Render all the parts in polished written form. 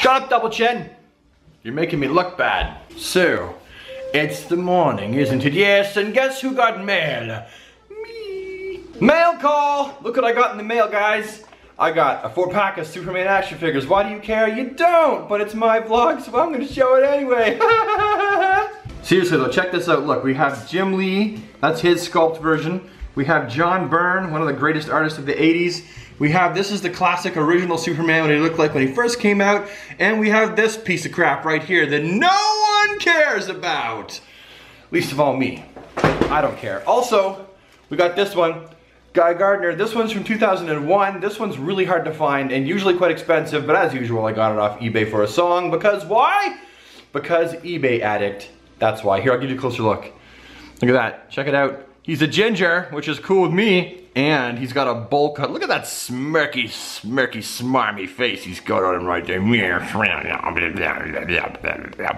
Shut up, Double Chin. You're making me look bad. So, it's the morning, isn't it? Yes, and guess who got mail? Me. Mail call! Look what I got in the mail, guys. I got a 4-pack of Superman action figures. Why do you care? You don't, but it's my vlog, so I'm gonna show it anyway. Seriously though, check this out. Look, we have Jim Lee, that's his sculpt version. We have John Byrne, one of the greatest artists of the 80s. We have, this is the classic original Superman, what he looked like when he first came out. And we have this piece of crap right here that no one cares about. Least of all me. I don't care. Also, we got this one. Guy Gardner. This one's from 2001. This one's really hard to find and usually quite expensive, but as usual I got it off eBay for a song. Because why? Because eBay addict. That's why. Here, I'll give you a closer look. Look at that. Check it out. He's a ginger, which is cool with me, and he's got a bowl cut. Look at that smirky, smirky, smarmy face he's got on him right there.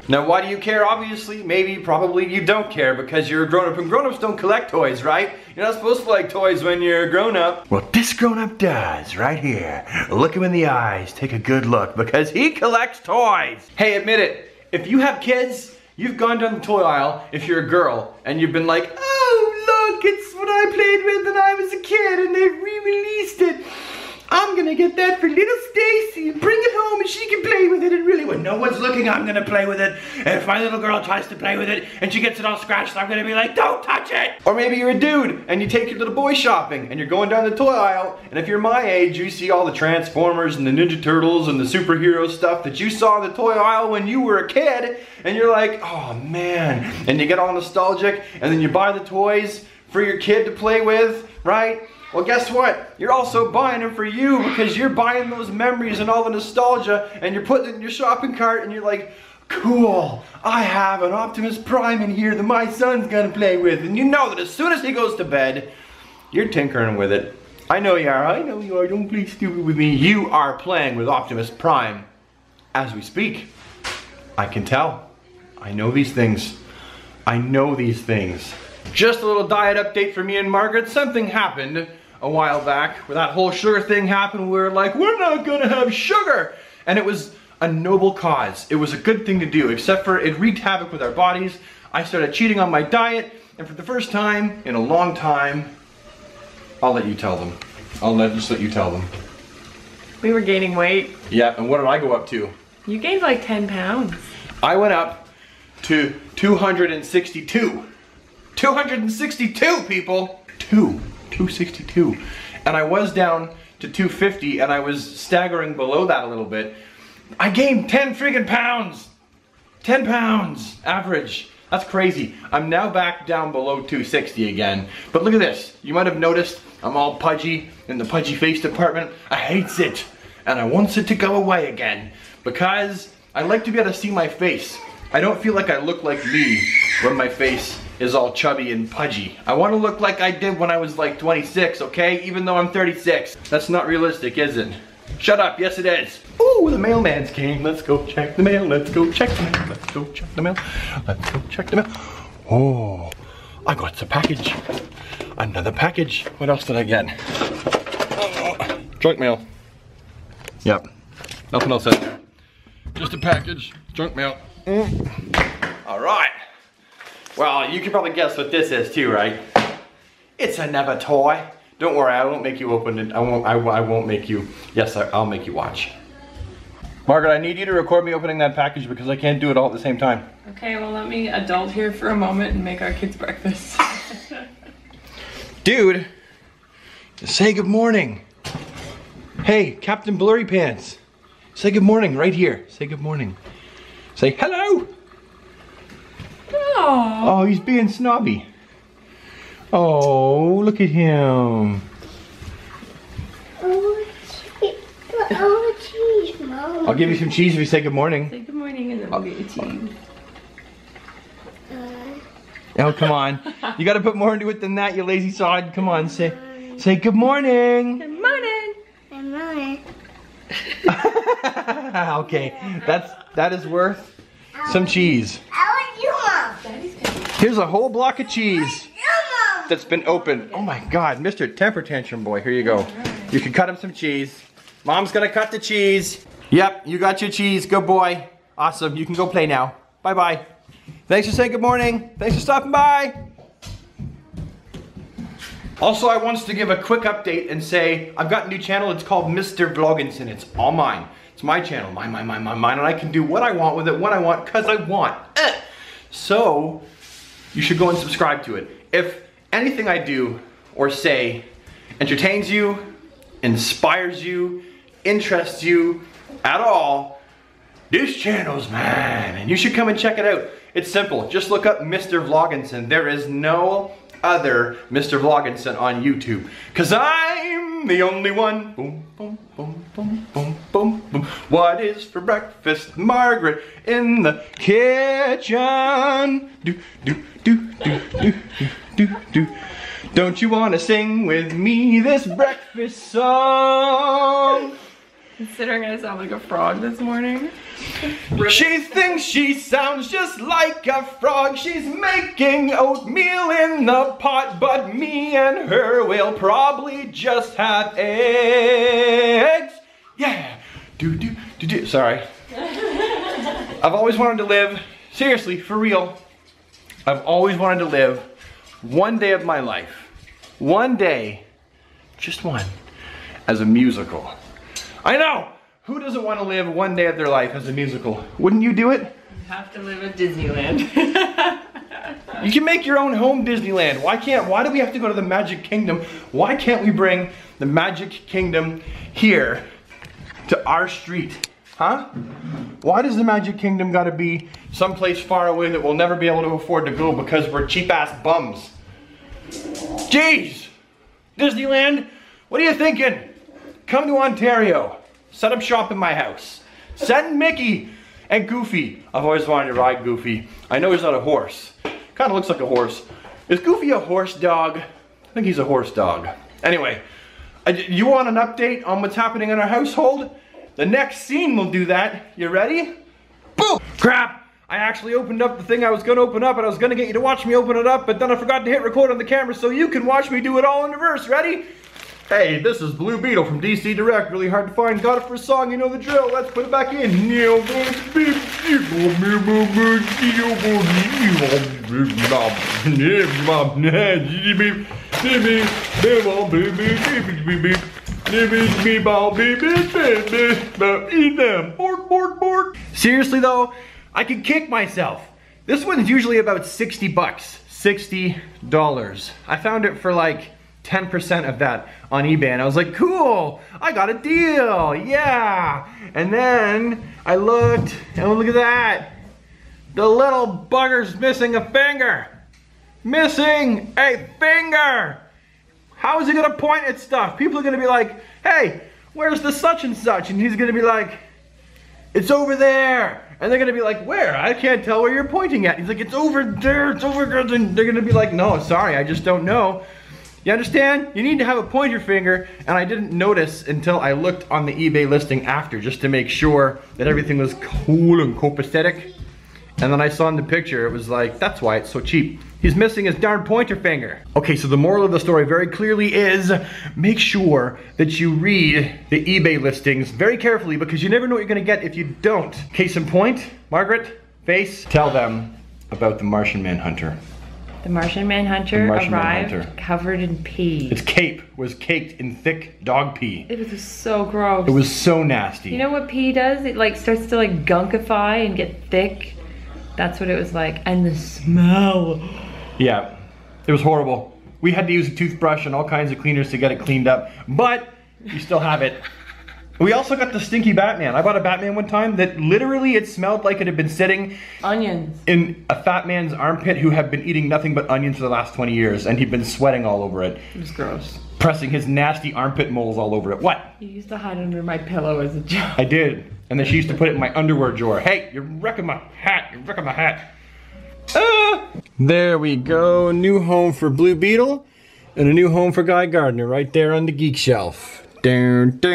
Now, why do you care? Obviously, maybe, probably, you don't care because you're a grown-up, and grown-ups don't collect toys, right? You're not supposed to like toys when you're a grown-up. Well, this grown-up does, right here. Look him in the eyes, take a good look, because he collects toys. Hey, admit it, if you have kids, you've gone down the toy aisle, if you're a girl, and you've been like, it's what I played with when I was a kid and they re-released it. I'm gonna get that for little Stacy and bring it home and she can play with it. And really, when no one's looking, I'm gonna play with it. And if my little girl tries to play with it and she gets it all scratched, I'm gonna be like, don't touch it. Or maybe you're a dude and you take your little boy shopping and you're going down the toy aisle, and if you're my age, you see all the Transformers and the Ninja Turtles and the superhero stuff that you saw in the toy aisle when you were a kid, and you're like, oh man, and you get all nostalgic, and then you buy the toys for your kid to play with, right? Well, guess what? You're also buying them for you because you're buying those memories and all the nostalgia, and you're putting it in your shopping cart and you're like, cool, I have an Optimus Prime in here that my son's gonna play with. And you know that as soon as he goes to bed, you're tinkering with it. I know you are, I know you are. Don't play stupid with me. You are playing with Optimus Prime as we speak. I can tell. I know these things. I know these things. Just a little diet update for me and Margaret. Something happened a while back where that whole sugar thing happened. We were like, we're not gonna have sugar. And it was a noble cause. It was a good thing to do, except for it wreaked havoc with our bodies. I started cheating on my diet, and for the first time in a long time, I'll let you tell them. I'll just let you tell them. We were gaining weight. Yeah, and what did I go up to? You gained like 10 pounds. I went up to 262. 262 people! 262. And I was down to 250 and I was staggering below that a little bit. I gained 10 friggin' pounds! 10 pounds average. That's crazy. I'm now back down below 260 again. But look at this. You might have noticed I'm all pudgy in the pudgy face department. I hates it. And I wants it to go away again. Because I like to be able to see my face. I don't feel like I look like me when my face is all chubby and pudgy. I want to look like I did when I was like 26, okay? Even though I'm 36. That's not realistic, is it? Shut up, yes it is. Ooh, the mailman's came. Let's go check the mail, let's go check the mail, let's go check the mail, let's go check the mail. Oh, I got a package. Another package. What else did I get? Oh, junk mail. Yep, nothing else in there. Just a package, junk mail. All right. Well, you can probably guess what this is too, right? It's another toy. Don't worry, I won't make you open it. I won't make you. Yes, I'll make you watch. Margaret, I need you to record me opening that package because I can't do it all at the same time. Okay, well, let me adult here for a moment and make our kids breakfast. Dude, say good morning. Hey, Captain Blurry Pants. Say good morning right here. Say good morning. Say hello! Aww. Oh, he's being snobby. Oh, look at him. Oh, cheese, Mom. I'll give you some cheese if you say good morning. Say good morning and then we'll get you cheese. Oh, come on. You gotta put more into it than that, you lazy sod. Come on, say good morning. Good morning. Good morning. Okay, that is worth some cheese. Here's a whole block of cheese that's been opened. Oh my God, Mr. Temper Tantrum Boy, here you go. You can cut him some cheese. Mom's gonna cut the cheese. Yep, you got your cheese. Good boy. Awesome. You can go play now. Bye-bye. Thanks for saying good morning. Thanks for stopping by. Also, I want to give a quick update and say I've got a new channel. It's called Mr. Vloginson. It's all mine. It's my channel. Mine. And I can do what I want with it when I want because I want. So, you should go and subscribe to it. If anything I do or say entertains you, inspires you, interests you at all, this channel's mine, and you should come and check it out. It's simple. Just look up Mr. Vloginson. There is no other Mr. Vloginson on YouTube, because I'm the only one. Boom, boom, boom, boom, boom, boom, boom. What is for breakfast, Margaret? In the kitchen. Do, do, do, do, do, do, do. Don't you want to sing with me this breakfast song? Considering I sound like a frog this morning. She thinks she sounds just like a frog. She's making oatmeal in the pot, but me and her will probably just have eggs. Yeah. Do, do, do, do. Sorry. I've always wanted to live, seriously, for real. I've always wanted to live one day of my life. One day. Just one. As a musical. I know! Who doesn't want to live one day of their life as a musical? Wouldn't you do it? You have to live at Disneyland. You can make your own home Disneyland. Why do we have to go to the Magic Kingdom? Why can't we bring the Magic Kingdom here to our street? Huh? Why does the Magic Kingdom gotta be someplace far away that we'll never be able to afford to go because we're cheap ass bums? Jeez! Disneyland, what are you thinking? Come to Ontario. Set up shop in my house. Send Mickey and Goofy. I've always wanted to ride Goofy. I know he's not a horse. Kind of looks like a horse. Is Goofy a horse dog? I think he's a horse dog. Anyway, you want an update on what's happening in our household? The next scene will do that. You ready? Boom! Crap! I actually opened up the thing I was going to open up, and I was going to get you to watch me open it up, but then I forgot to hit record on the camera so you can watch me do it all in reverse. Ready? Hey, this is Blue Beetle from DC Direct. Really hard to find. Got it for a song. You know the drill. Let's put it back in. Seriously though, I could kick myself. This one's usually about $60. $60. I found it for like 10% of that on eBay, and I was like, cool, I got a deal, yeah. And then I looked, and look at that. The little bugger's missing a finger. Missing a finger. How is he gonna point at stuff? People are gonna be like, hey, where's the such and such? And he's gonna be like, it's over there. And they're gonna be like, where? I can't tell where you're pointing at. He's like, it's over there, it's over there. And they're gonna be like, no, sorry, I just don't know. You understand? You need to have a pointer finger, and I didn't notice until I looked on the eBay listing after, just to make sure that everything was cool and copacetic. And then I saw in the picture, it was like, that's why it's so cheap. He's missing his darn pointer finger. Okay, so the moral of the story very clearly is, make sure that you read the eBay listings very carefully, because you never know what you're gonna get if you don't. Case in point, Margaret, face, tell them about the Martian Manhunter. The Martian Manhunter arrived covered in pee. His cape was caked in thick dog pee. It was so gross. It was so nasty. You know what pee does? It like starts to like gunkify and get thick. That's what it was like. And the smell. Yeah, it was horrible. We had to use a toothbrush and all kinds of cleaners to get it cleaned up, but you still have it. We also got the stinky Batman. I bought a Batman one time that literally it smelled like it had been sitting onions in a fat man's armpit who had been eating nothing but onions for the last 20 years, and he'd been sweating all over it. It was gross. Pressing his nasty armpit moles all over it. What? You used to hide under my pillow as a joke. I did, and then she used to put it in my underwear drawer. Hey, you're wrecking my hat, you're wrecking my hat. Ah! There we go, new home for Blue Beetle, and a new home for Guy Gardner right there on the geek shelf. Well, so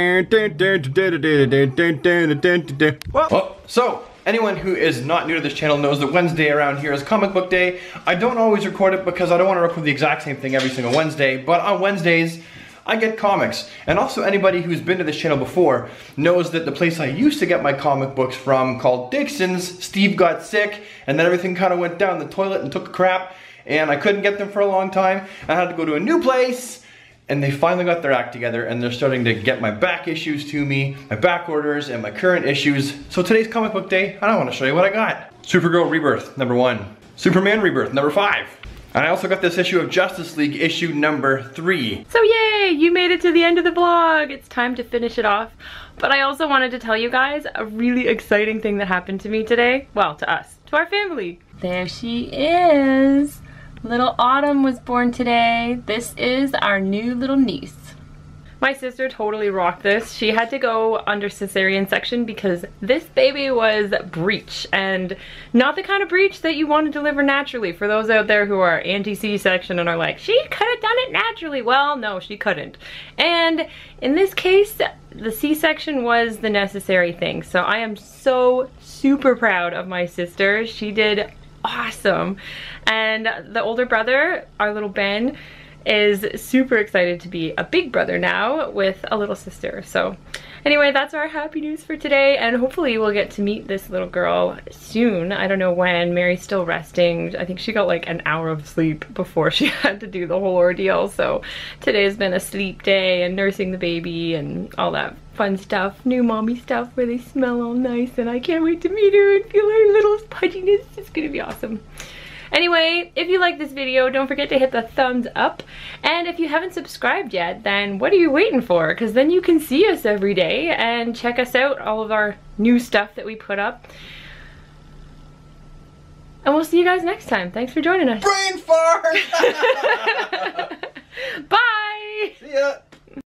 anyone who is not new to this channel knows that Wednesday around here is comic book day. I don't always record it because I don't want to record the exact same thing every single Wednesday, but on Wednesdays I get comics. And also anybody who's been to this channel before knows that the place I used to get my comic books from, called Dixon's, Steve got sick, and then everything kind of went down the toilet and took a crap, and I couldn't get them for a long time. I had to go to a new place, and they finally got their act together, and they're starting to get my back issues to me, my back orders, and my current issues. So today's comic book day, I want to show you what I got. Supergirl Rebirth, #1. Superman Rebirth, #5. And I also got this issue of Justice League, issue #3. So yay, you made it to the end of the vlog. It's time to finish it off. But I also wanted to tell you guys a really exciting thing that happened to me today. Well, to us, to our family. There she is. Little Autumn was born today. This is our new little niece. My sister totally rocked this. She had to go under cesarean section because this baby was breech, and not the kind of breech that you want to deliver naturally. For those out there who are anti-C-section and are like, she could have done it naturally. Well, no, she couldn't. And in this case, the C-section was the necessary thing. So I am so super proud of my sister. She did awesome. And the older brother, our little Ben, is super excited to be a big brother now with a little sister. So anyway, that's our happy news for today, and hopefully we'll get to meet this little girl soon. I don't know when. Mary's still resting. I think she got like an hour of sleep before she had to do the whole ordeal, so today has been a sleep day and nursing the baby and all that fun stuff, new mommy stuff where they smell all nice, and I can't wait to meet her and feel her little pudginess. It's gonna be awesome. Anyway, if you like this video, don't forget to hit the thumbs up. And if you haven't subscribed yet, then what are you waiting for? Because then you can see us every day and check us out, all of our new stuff that we put up. And we'll see you guys next time. Thanks for joining us. Brain fart! Bye! See ya!